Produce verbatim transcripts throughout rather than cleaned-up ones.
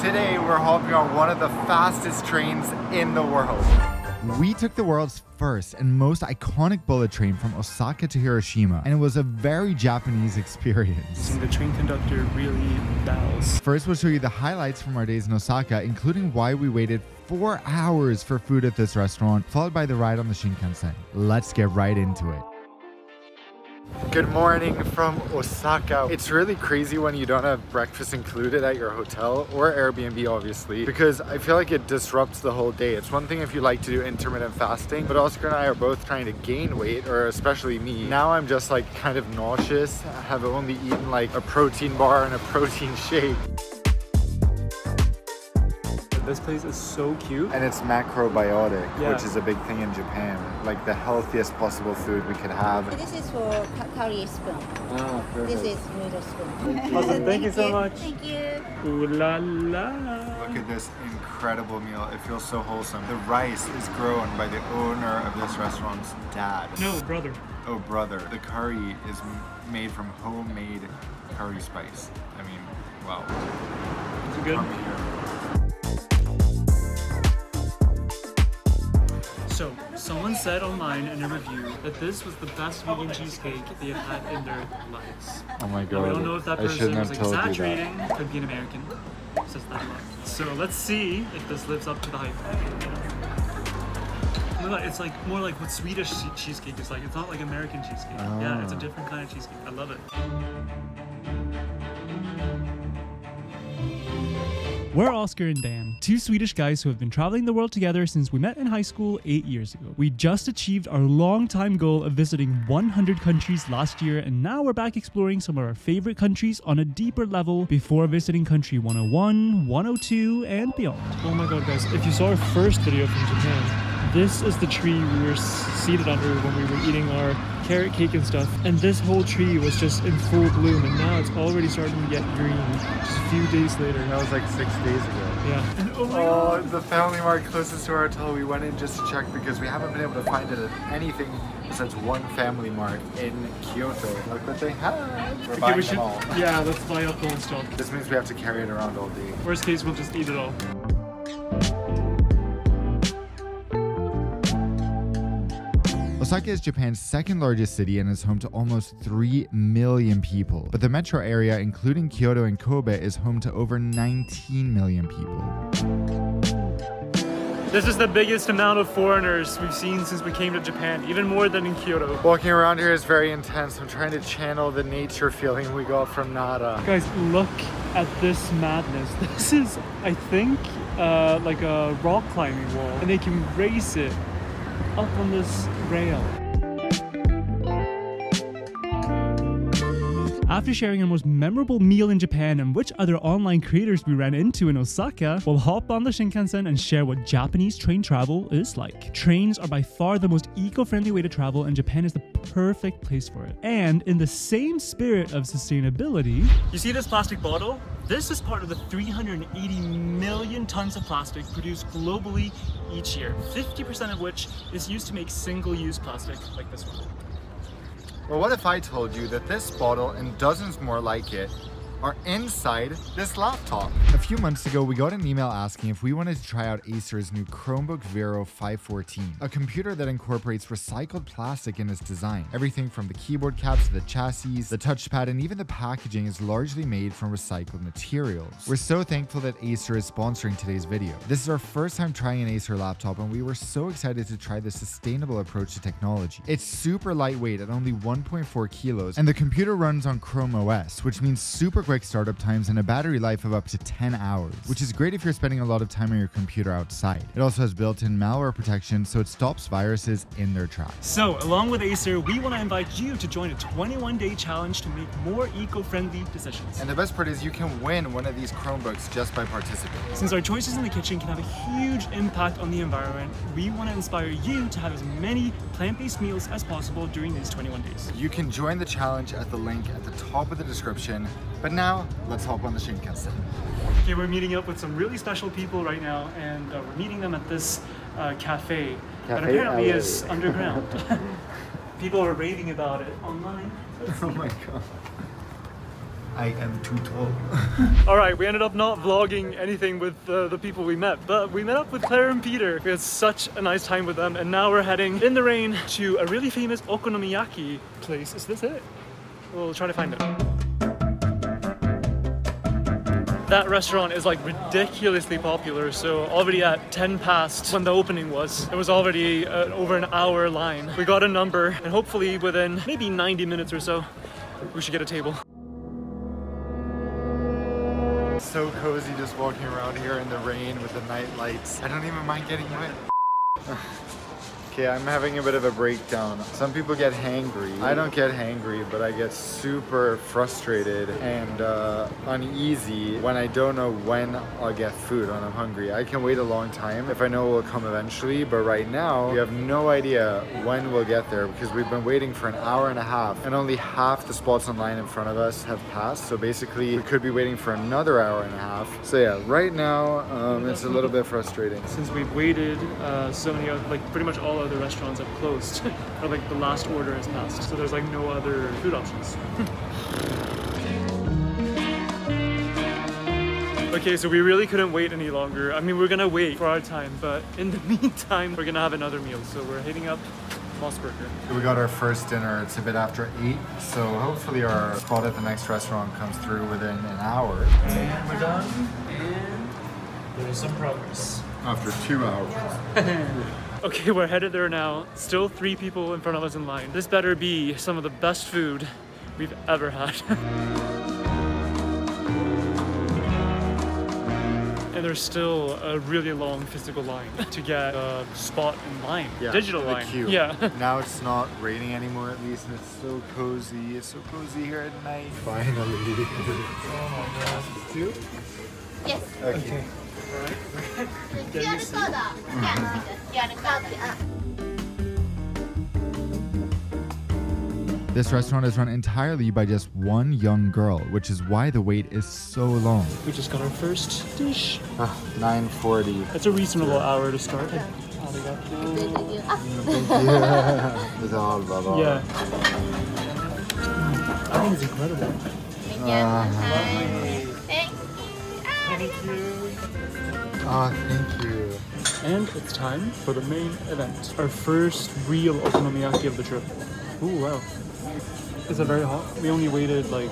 Today we're hopping on one of the fastest trains in the world. We took the world's first and most iconic bullet train from Osaka to Hiroshima, and it was a very Japanese experience. The train conductor really bows. First, we'll show you the highlights from our days in Osaka, including why we waited four hours for food at this restaurant, followed by the ride on the Shinkansen. Let's get right into it. Good morning from Osaka. It's really crazy when you don't have breakfast included at your hotel or Airbnb, obviously, because I feel like it disrupts the whole day. It's one thing if you like to do intermittent fasting, but Oscar and I are both trying to gain weight, or especially me. Now I'm just like kind of nauseous. I have only eaten like a protein bar and a protein shake. This place is so cute. And it's macrobiotic, yeah. Which is a big thing in Japan. Like the healthiest possible food we could have. This is for curry spoon. Ah, this is noodle spoon. Thank you. Awesome. Thank, Thank you so much. Thank you. Ooh la la. Look at this incredible meal. It feels so wholesome. The rice is grown by the owner of this restaurant's dad. No, brother. Oh, brother. The curry is made from homemade curry spice. I mean, wow. Is it good? So, someone said online in a review that this was the best vegan cheesecake they have had in their lives. Oh my god. Now, we don't know if that person was exaggerating, could be an American. Says that a lot. So, let's see if this lives up to the hype. It's like more like what Swedish cheesecake is like. It's not like American cheesecake. Oh. Yeah, it's a different kind of cheesecake. I love it. We're Oscar and Dan, two Swedish guys who have been traveling the world together since we met in high school eight years ago. We just achieved our long-time goal of visiting one hundred countries last year, and now we're back exploring some of our favorite countries on a deeper level before visiting country one oh one, one oh two, and beyond. Oh my god, guys, if you saw our first video from Japan, this is the tree we were seated under when we were eating our carrot cake and stuff, and this whole tree was just in full bloom, and now it's already starting to get green. Just a few days later. That was like six days ago. Yeah. And oh, my oh God. The FamilyMart closest to our hotel we went in just to check because we haven't been able to find it at anything besides one FamilyMart in Kyoto. Look what they have. We're okay, buying we should, them all. Yeah, let's buy up the whole stuff. This means we have to carry it around all day. Worst case, we'll just eat it all. Osaka is Japan's second largest city and is home to almost three million people. But the metro area, including Kyoto and Kobe, is home to over nineteen million people. This is the biggest amount of foreigners we've seen since we came to Japan, even more than in Kyoto. Walking around here is very intense. I'm trying to channel the nature feeling we got from Nara. Guys, look at this madness. This is, I think, uh, like a rock climbing wall, and they can race it up on this rail. After sharing our most memorable meal in Japan and which other online creators we ran into in Osaka, we'll hop on the Shinkansen and share what Japanese train travel is like. Trains are by far the most eco-friendly way to travel, and Japan is the perfect place for it. And in the same spirit of sustainability... You see this plastic bottle? This is part of the three hundred eighty million tons of plastic produced globally each year, fifty percent of which is used to make single-use plastic like this one. Well, what if I told you that this bottle and dozens more like it are inside this laptop? A few months ago, we got an email asking if we wanted to try out Acer's new Chromebook Vero five fourteen, a computer that incorporates recycled plastic in its design. Everything from the keyboard caps to the chassis, the touchpad, and even the packaging is largely made from recycled materials. We're so thankful that Acer is sponsoring today's video. This is our first time trying an Acer laptop, and we were so excited to try this sustainable approach to technology. It's super lightweight at only one point four kilos, and the computer runs on Chrome O S, which means super quick startup times and a battery life of up to ten hours, which is great if you're spending a lot of time on your computer outside. It also has built-in malware protection, so it stops viruses in their tracks. So, along with Acer, we want to invite you to join a twenty-one day challenge to make more eco-friendly decisions. And the best part is you can win one of these Chromebooks just by participating. Since our choices in the kitchen can have a huge impact on the environment, we want to inspire you to have as many plant-based meals as possible during these twenty-one days. You can join the challenge at the link at the top of the description, but now, let's hop on the Shinkansen. Okay, we're meeting up with some really special people right now, and uh, we're meeting them at this uh, cafe, cafe that apparently alley. is underground. People are raving about it online. Oh my god. I am too tall. Alright, we ended up not vlogging anything with uh, the people we met, but we met up with Claire and Peter. We had such a nice time with them, and now we're heading in the rain to a really famous okonomiyaki place. Is this it? We'll try to find it. That restaurant is like ridiculously popular, so already at ten past when the opening was, there was already uh, over an hour line. We got a number, and hopefully within maybe ninety minutes or so, we should get a table. So cozy just walking around here in the rain with the night lights. I don't even mind getting wet. Okay, I'm having a bit of a breakdown. Some people get hangry. I don't get hangry, but I get super frustrated and uh, uneasy when I don't know when I'll get food when I'm hungry. I can wait a long time if I know it will come eventually, but right now, we have no idea when we'll get there because we've been waiting for an hour and a half and only half the spots online in front of us have passed. So basically, we could be waiting for another hour and a half. So yeah, right now, um, it's a little bit frustrating. Since we've waited uh, so many, like pretty much all other restaurants have closed, or like the last order has passed, so there's like no other food options. Okay, so we really couldn't wait any longer. I mean, we're gonna wait for our time, but in the meantime, we're gonna have another meal, so we're hitting up Moss Burger. We got our first dinner. It's a bit after eight, so hopefully our spot at the next restaurant comes through within an hour. And we're done, and there's some progress. After two hours. Okay, we're headed there now. Still three people in front of us in line. This better be some of the best food we've ever had. And there's still a really long physical line to get a spot in line. Yeah, digital line. Queue. Yeah. Now it's not raining anymore at least, and it's so cozy. It's so cozy here at night. Finally. Oh my gosh. Two? Yes. Okay. okay. This restaurant is run entirely by just one young girl, which is why the wait is so long. We just got our first dish. Ah, nine forty. That's a reasonable hour to start. Yeah. I think it's incredible. Uh, Thank you. Thank you. Ah, thank you. And it's time for the main event. Our first real okonomiyaki of the trip. Ooh, wow. Is it very hot? We only waited like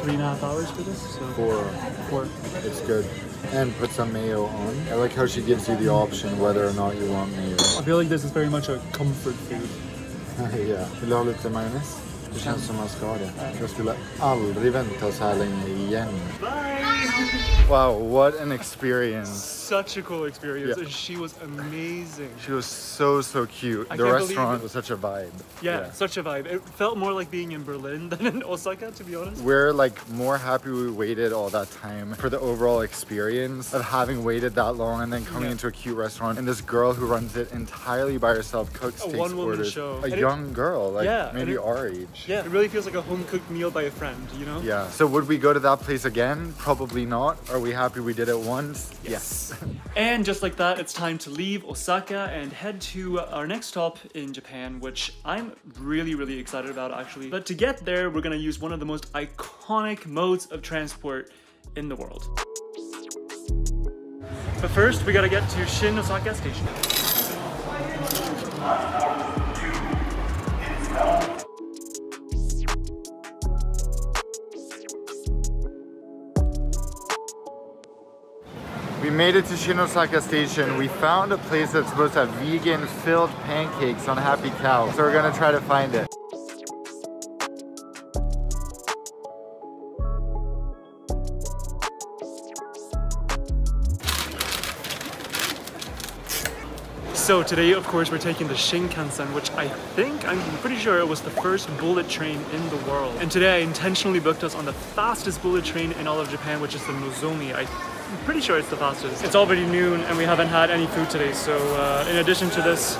three and a half hours for this. So. Four. Four. It's good. And put some mayo on. I like how she gives you the option whether or not you want mayo. I feel like this is very much a comfort food. Yeah. Vill du ha lite majonnäs? Det känns som man ska ha det. Jag skulle aldrig vänta så här länge igen. Bye! Wow, what an experience. Such a cool experience, yeah. And she was amazing. She was so, so cute. I the restaurant was such a vibe. Yeah, yeah, such a vibe. It felt more like being in Berlin than in Osaka, to be honest. We're like more happy we waited all that time for the overall experience of having waited that long and then coming yeah. into a cute restaurant. And this girl who runs it entirely by herself cooks, a takes one woman orders. Show. A and young it, girl, like yeah, maybe it, our age. Yeah, it really feels like a home-cooked meal by a friend, you know? Yeah, so would we go to that place again? Probably not. Are we happy we did it once? Yes. yes. And just like that, it's time to leave Osaka and head to our next stop in Japan, which I'm really, really excited about actually. But to get there, we're gonna use one of the most iconic modes of transport in the world. But first, we gotta get to Shin Osaka Station. We made it to Shin Osaka Station. We found a place that's supposed to have vegan filled pancakes on Happy Cow. So we're gonna try to find it. So today, of course, we're taking the Shinkansen, which I think, I'm pretty sure it was the first bullet train in the world. And today I intentionally booked us on the fastest bullet train in all of Japan, which is the Nozomi. I I'm pretty sure it's the fastest. It's already noon and we haven't had any food today, so uh, in addition to this,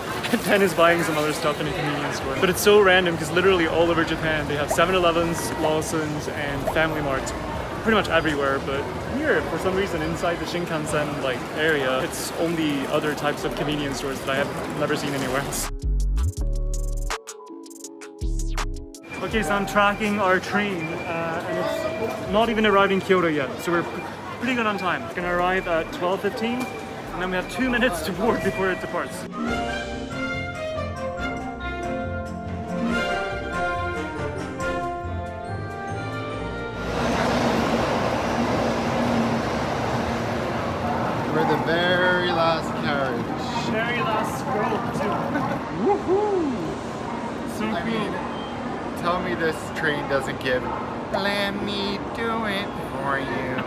Ben is buying some other stuff in a convenience store. But it's so random because literally all over Japan they have seven elevens, Lawsons, and FamilyMarts. Pretty much everywhere, but here, for some reason, inside the Shinkansen like area, it's only other types of convenience stores that I have never seen anywhere else. Okay, so I'm tracking our train, uh, and it's not even arrived in Kyoto yet, so we're pretty good on time. It's gonna arrive at twelve fifteen, and then we have two minutes to board before it departs. We're the very last carriage. Very last scroll too. Woohoo! So I mean, tell me this train doesn't give. Let me do it for you.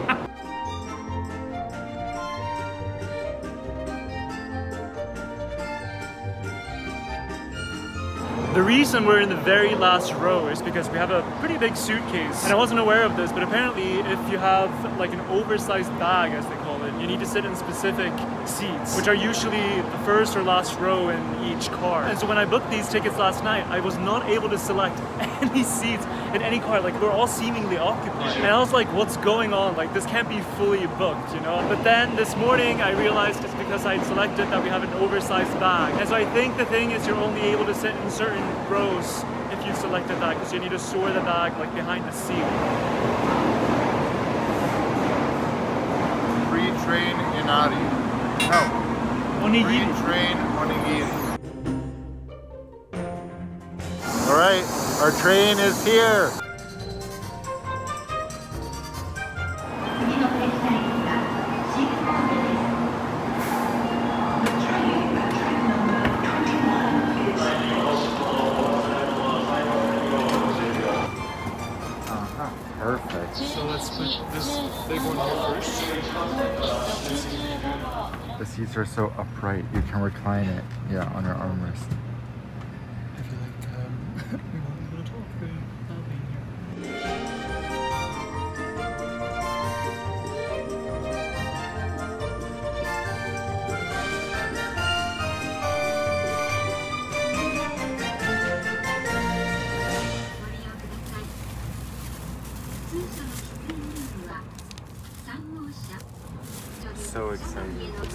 The reason we're in the very last row is because we have a pretty big suitcase. And I wasn't aware of this, but apparently if you have like an oversized bag, as they call it, you need to sit in specific seats, which are usually the first or last row in each car. And so when I booked these tickets last night, I was not able to select any seats in any car. Like, we're all seemingly occupied. And I was like, what's going on? Like, this can't be fully booked, you know? But then this morning, I realized it's because I had selected that we have an oversized bag. And so I think the thing is you're only able to sit in certain rows if you selected that, because you need to store the bag like behind the seat. Free train inari. No. Onigiri. Free train onigiri. All right, our train is here. So let's put this big one up first. The seats are so upright, you can recline it, yeah, on your armrest.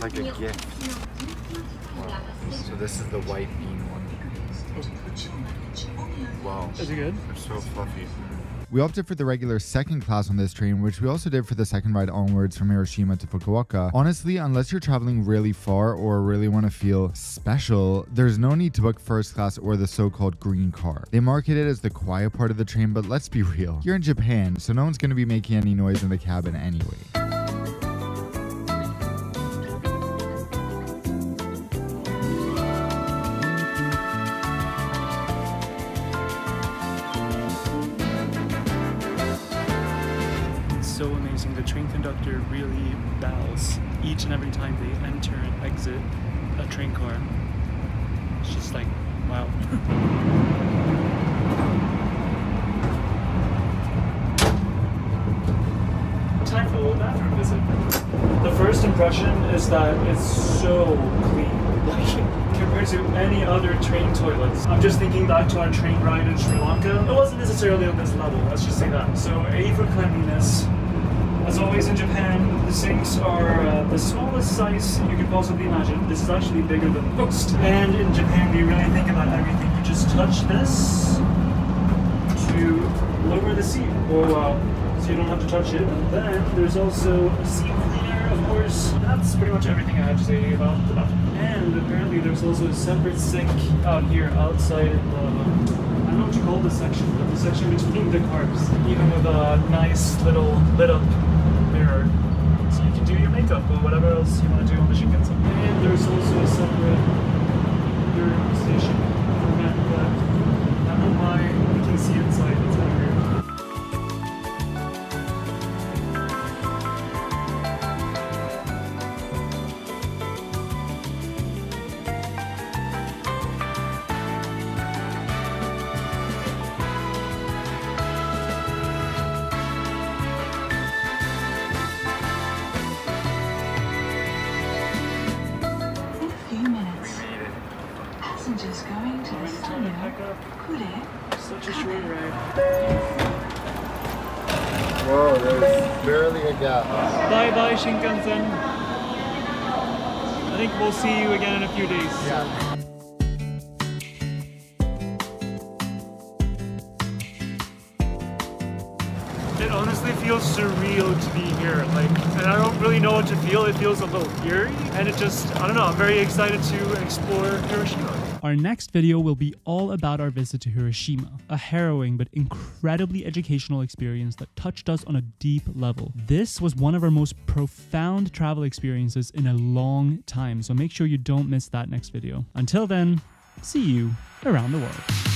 I feel like um, we won't be able to talk without being so excited. It's like a gift. Wow. So this is the white bean one. Wow. Is it good? They're so fluffy. We opted for the regular second class on this train, which we also did for the second ride onwards from Hiroshima to Fukuoka. Honestly, unless you're traveling really far or really want to feel special, there's no need to book first class or the so-called green car. They market it as the quiet part of the train, but let's be real. You're in Japan, so no one's going to be making any noise in the cabin anyway. So amazing. The train conductor really bows each and every time they enter and exit a train car. It's just like, wow. Time for a little bathroom visit. The first impression is that it's so clean, like compared to any other train toilets. I'm just thinking back to our train ride in Sri Lanka. It wasn't necessarily on this level, let's just say that. So A for cleanliness. As always in Japan, the sinks are uh, the smallest size you could possibly imagine. This is actually bigger than most. And in Japan, we really think about everything. You just touch this to lower the seat, or uh, so you don't have to touch it. And then there's also a seat cleaner, of course. That's pretty much everything I have to say about the bathroom. And apparently there's also a separate sink out here outside the... I don't know what you call this section, but the section between the cars, even with a nice little lit-up mirror. So you can do your makeup or whatever else you want to do on the Shinkansen. And there's also a separate mirror station for men, but I don't know why we can see inside, it's kind of weird. Such a short ride. Whoa, there's barely a gap. Bye bye, Shinkansen. I think we'll see you again in a few days. Yeah. It honestly surreal to be here, like, and I don't really know what to feel. It feels a little eerie, and it just, I don't know, I'm very excited to explore Hiroshima. Our next video will be all about our visit to Hiroshima, a harrowing but incredibly educational experience that touched us on a deep level. This was one of our most profound travel experiences in a long time, so make sure you don't miss that next video. Until then, see you around the world.